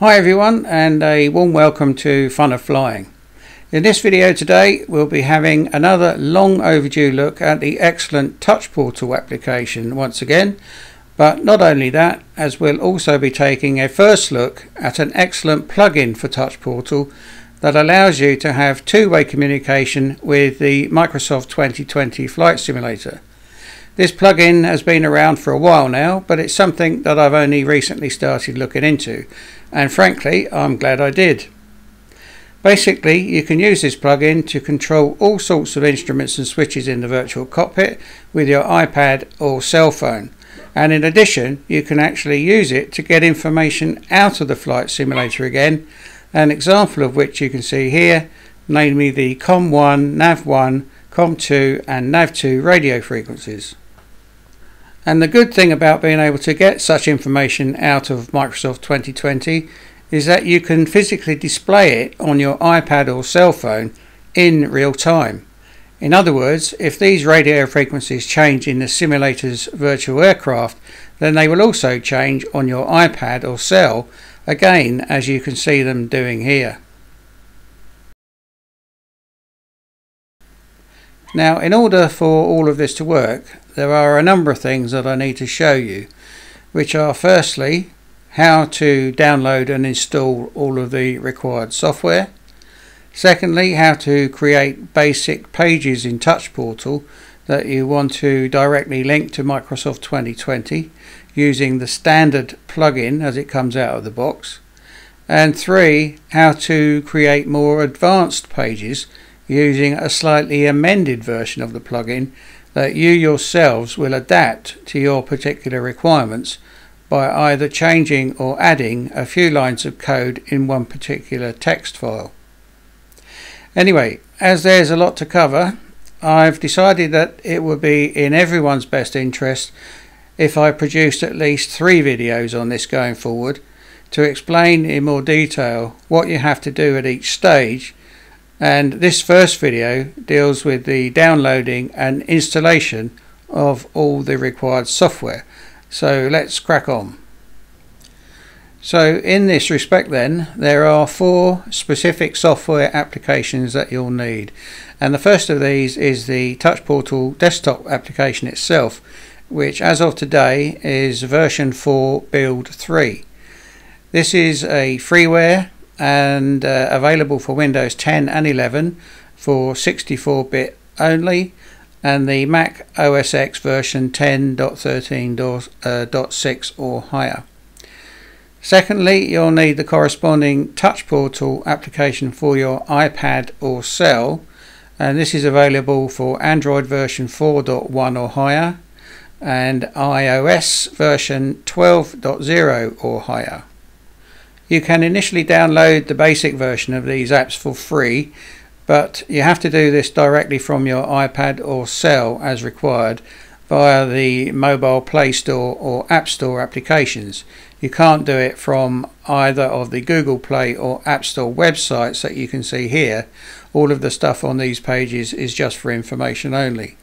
Hi everyone, and a warm welcome to Fun of Flying. In this video today we'll be having another long overdue look at the excellent Touch Portal application once again, but not only that, as we'll also be taking a first look at an excellent plugin for Touch Portal that allows you to have two-way communication with the Microsoft 2020 Flight Simulator. This plugin has been around for a while now, but it's something that I've only recently started looking into, and frankly I'm glad I did. Basically, you can use this plugin to control all sorts of instruments and switches in the virtual cockpit with your iPad or cell phone, and in addition you can actually use it to get information out of the flight simulator again, an example of which you can see here, namely the COM1, NAV1, COM2 and NAV2 radio frequencies. And the good thing about being able to get such information out of Microsoft 2020 is that you can physically display it on your iPad or cell phone in real time. In other words, if these radio frequencies change in the simulator's virtual aircraft, then they will also change on your iPad or cell, again as you can see them doing here. Now, in order for all of this to work, there are a number of things that I need to show you, which are firstly how to download and install all of the required software, secondly how to create basic pages in Touch Portal that you want to directly link to Microsoft 2020 using the standard plugin as it comes out of the box, and three, how to create more advanced pages using a slightly amended version of the plugin that you yourselves will adapt to your particular requirements by either changing or adding a few lines of code in one particular text file. Anyway, as there's a lot to cover, I've decided that it would be in everyone's best interest if I produced at least 3 videos on this going forward to explain in more detail what you have to do at each stage, and this first video deals with the downloading and installation of all the required software. So let's crack on. So in this respect then, there are 4 specific software applications that you'll need, and the first of these is the Touch Portal desktop application itself, which as of today is version 4 build 3. This is a freeware and available for Windows 10 and 11 for 64-bit only, and the Mac OS X version 10.13.6 or higher. Secondly, you'll need the corresponding Touch Portal application for your iPad or cell, and this is available for Android version 4.1 or higher and iOS version 12.0 or higher. You can initially download the basic version of these apps for free, but you have to do this directly from your iPad or cell as required via the mobile Play Store or App Store applications. You can't do it from either of the Google Play or App Store websites that you can see here. All of the stuff on these pages is just for information only.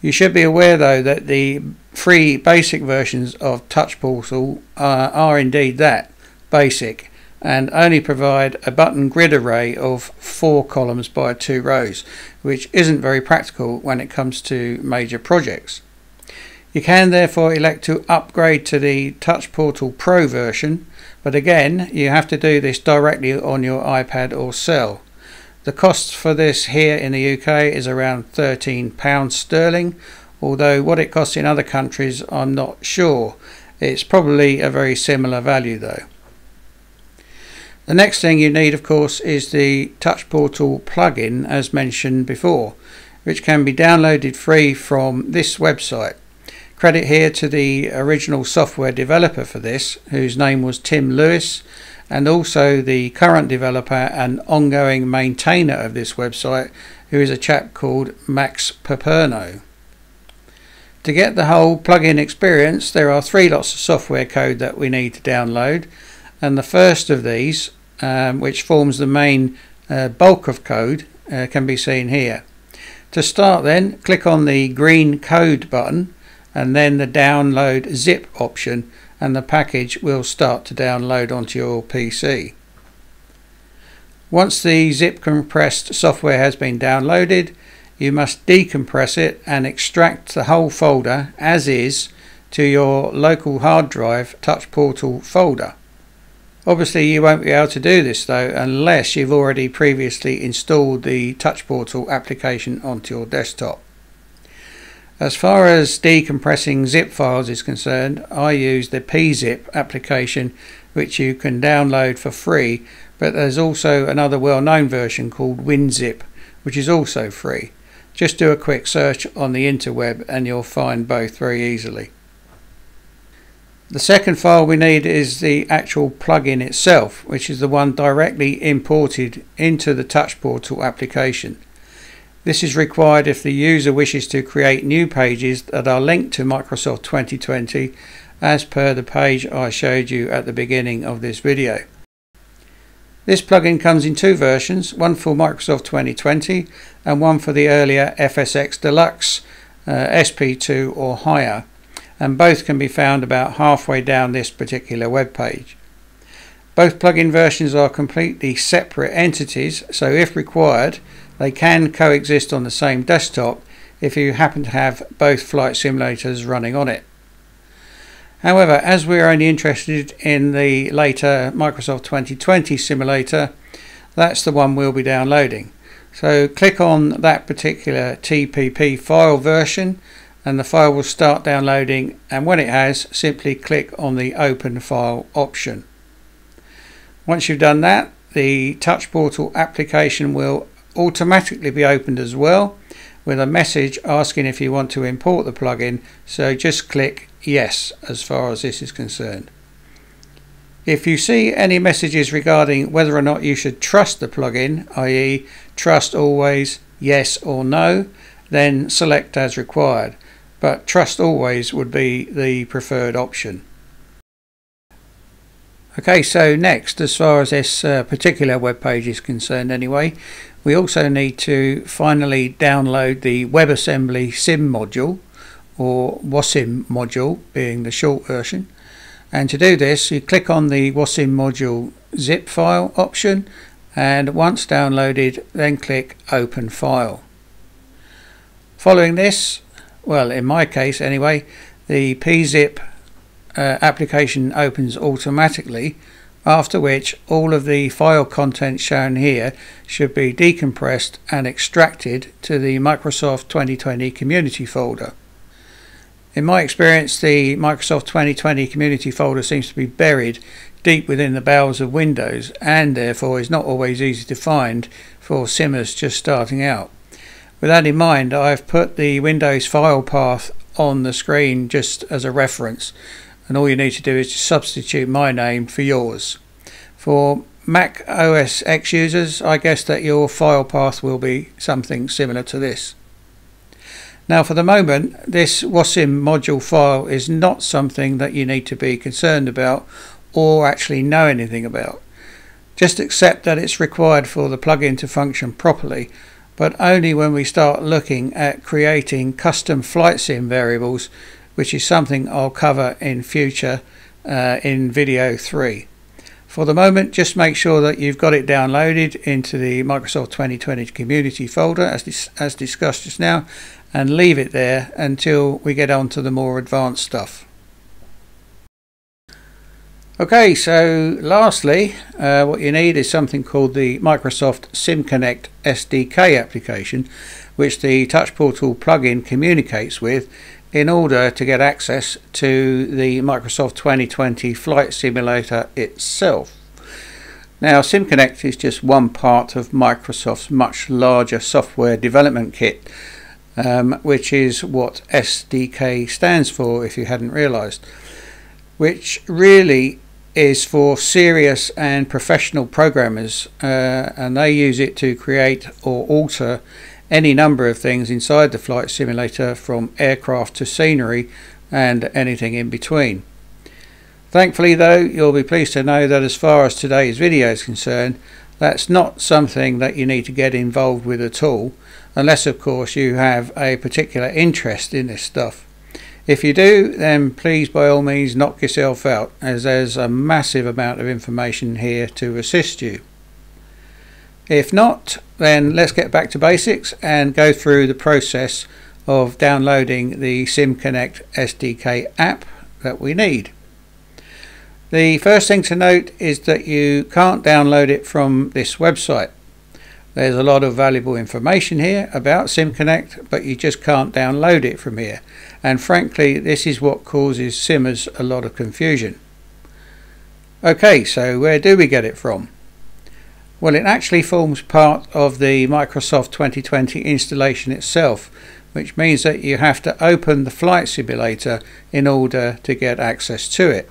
You should be aware though that the free basic versions of Touch Portal are indeed that, basic, and only provide a button grid array of 4 columns by 2 rows, which isn't very practical when it comes to major projects. You can therefore elect to upgrade to the Touch Portal Pro version, but again you have to do this directly on your iPad or cell. The cost for this here in the UK is around £13 sterling, although what it costs in other countries I'm not sure. It's probably a very similar value though. The next thing you need, of course, is the Touch Portal plugin as mentioned before, which can be downloaded free from this website. Credit here to the original software developer for this, whose name was Tim Lewis, and also the current developer and ongoing maintainer of this website, who is a chap called Max Paperno. To get the whole plugin experience, there are 3 lots of software code that we need to download, and the first of these, which forms the main bulk of code, can be seen here. To start then, click on the green code button and then the download zip option, and the package will start to download onto your PC. Once the zip compressed software has been downloaded, you must decompress it and extract the whole folder as is to your local hard drive Touch Portal folder. Obviously you won't be able to do this though unless you've already previously installed the Touch Portal application onto your desktop. As far as decompressing zip files is concerned, I use the PeaZip application, which you can download for free, but there's also another well-known version called WinZip, which is also free. Just do a quick search on the interweb and you'll find both very easily. The second file we need is the actual plugin itself, which is the one directly imported into the Touch Portal application. This is required if the user wishes to create new pages that are linked to Microsoft 2020 as per the page I showed you at the beginning of this video. This plugin comes in two versions, one for Microsoft 2020 and one for the earlier FSX Deluxe SP2 or higher, and both can be found about halfway down this particular web page. Both plugin versions are completely separate entities, so if required they can coexist on the same desktop if you happen to have both flight simulators running on it. However, as we are only interested in the later Microsoft 2020 simulator, that's the one we'll be downloading. So click on that particular TPP file version and the file will start downloading, and when it has, simply click on the Open File option. Once you've done that, the Touch Portal application will automatically be opened as well, with a message asking if you want to import the plugin, so just click yes as far as this is concerned. If you see any messages regarding whether or not you should trust the plugin, i.e. trust always, yes or no, then select as required, but trust always would be the preferred option. Okay, so next, as far as this particular web page is concerned anyway, we also need to finally download the WebAssembly sim module, or WASIM module being the short version. And to do this, you click on the WASIM module zip file option, and once downloaded then click Open File. Following this, well in my case anyway, the PeaZip application opens automatically, after which all of the file content shown here should be decompressed and extracted to the Microsoft 2020 community folder. In my experience, the Microsoft 2020 community folder seems to be buried deep within the bowels of Windows and therefore is not always easy to find for simmers just starting out. With that in mind, I've put the Windows file path on the screen just as a reference, and all you need to do is to substitute my name for yours. For Mac OS X users, I guess that your file path will be something similar to this. Now for the moment, this WASIM module file is not something that you need to be concerned about or actually know anything about. Just accept that it's required for the plugin to function properly, but only when we start looking at creating custom flight sim variables, which is something I'll cover in future in video 3. For the moment, just make sure that you've got it downloaded into the Microsoft 2020 community folder as discussed just now, and leave it there until we get on to the more advanced stuff. Okay, so lastly, what you need is something called the Microsoft SimConnect SDK application, which the Touch Portal plugin communicates with in order to get access to the Microsoft 2020 Flight Simulator itself. Now, SimConnect is just one part of Microsoft's much larger software development kit, which is what SDK stands for if you hadn't realized, which really is for serious and professional programmers, and they use it to create or alter any number of things inside the flight simulator, from aircraft to scenery and anything in between. Thankfully though, you'll be pleased to know that as far as today's video is concerned, that's not something that you need to get involved with at all, unless of course you have a particular interest in this stuff. If you do, then please by all means knock yourself out, as there's a massive amount of information here to assist you. If not, then let's get back to basics and go through the process of downloading the SimConnect SDK app that we need. The first thing to note is that you can't download it from this website. There's a lot of valuable information here about SimConnect, but you just can't download it from here. And frankly, this is what causes simmers a lot of confusion. Okay, so where do we get it from? Well, it actually forms part of the Microsoft 2020 installation itself, which means that you have to open the Flight Simulator in order to get access to it.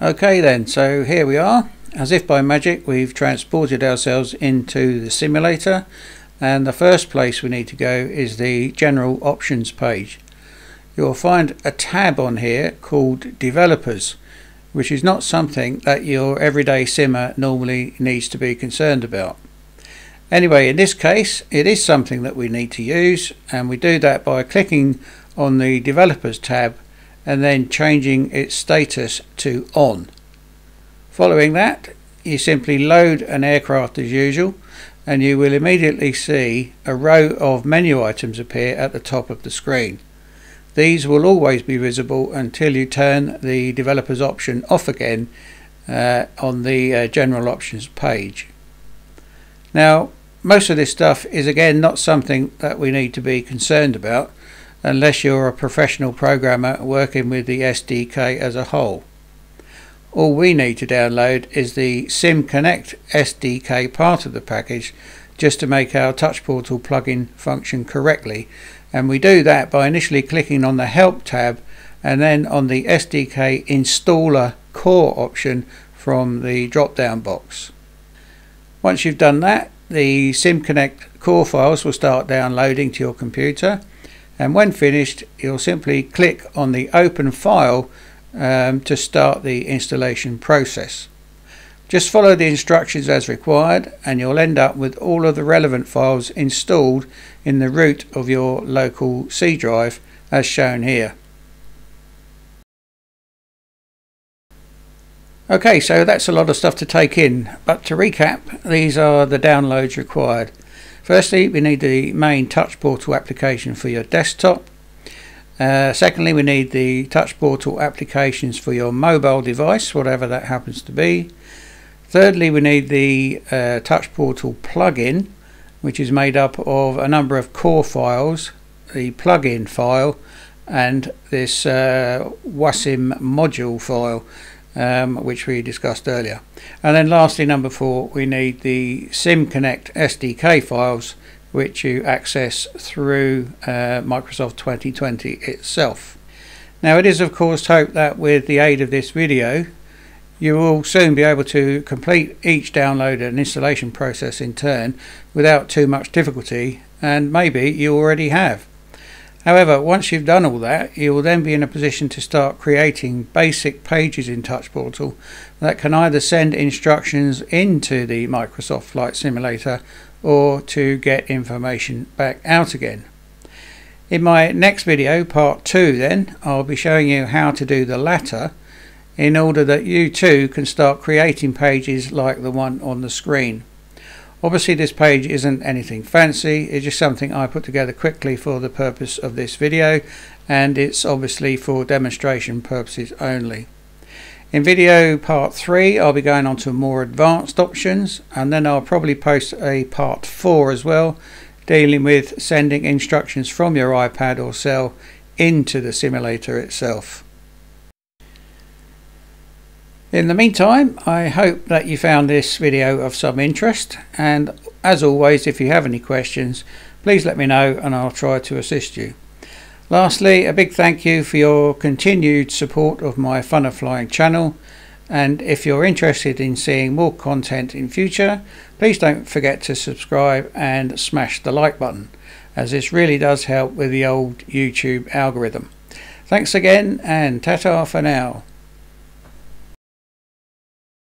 Okay then, so here we are. As if by magic, we've transported ourselves into the simulator, and the first place we need to go is the general options page. You'll find a tab on here called developers, which is not something that your everyday simmer normally needs to be concerned about. Anyway, in this case it is something that we need to use, and we do that by clicking on the developers tab and then changing its status to on. Following that, you simply load an aircraft as usual, and you will immediately see a row of menu items appear at the top of the screen. These will always be visible until you turn the developers option off again on the general options page. Now, most of this stuff is again not something that we need to be concerned about unless you're a professional programmer working with the SDK as a whole. All we need to download is the SimConnect SDK part of the package, just to make our Touch Portal plugin function correctly, and we do that by initially clicking on the Help tab and then on the SDK Installer Core option from the drop-down box. Once you've done that, the SimConnect core files will start downloading to your computer, and when finished you'll simply click on the Open File to start the installation process. Just follow the instructions as required, and you'll end up with all of the relevant files installed in the root of your local C drive as shown here. Okay, so that's a lot of stuff to take in, but to recap, these are the downloads required. Firstly, we need the main Touch Portal application for your desktop. Secondly, we need the Touch Portal applications for your mobile device, whatever that happens to be. Thirdly, we need the Touch Portal plugin, which is made up of a number of core files, the plugin file, and this WASIM module file, which we discussed earlier. And then lastly, number 4, we need the SimConnect SDK files, which you access through Microsoft 2020 itself. Now, it is of course hoped that with the aid of this video, you will soon be able to complete each download and installation process in turn without too much difficulty, and maybe you already have. However, once you've done all that, you will then be in a position to start creating basic pages in Touch Portal that can either send instructions into the Microsoft Flight Simulator or to get information back out again. In my next video, part 2 then, I'll be showing you how to do the latter, in order that you too can start creating pages like the one on the screen. Obviously this page isn't anything fancy, it's just something I put together quickly for the purpose of this video, and it's obviously for demonstration purposes only. In video part 3 I'll be going on to more advanced options, and then I'll probably post a part 4 as well, dealing with sending instructions from your iPad or cell into the simulator itself. In the meantime, I hope that you found this video of some interest, and as always, if you have any questions, please let me know and I'll try to assist you. Lastly, a big thank you for your continued support of my Fun of Flying channel, and if you're interested in seeing more content in future, please don't forget to subscribe and smash the like button, as this really does help with the old YouTube algorithm. Thanks again, and ta-ta for now.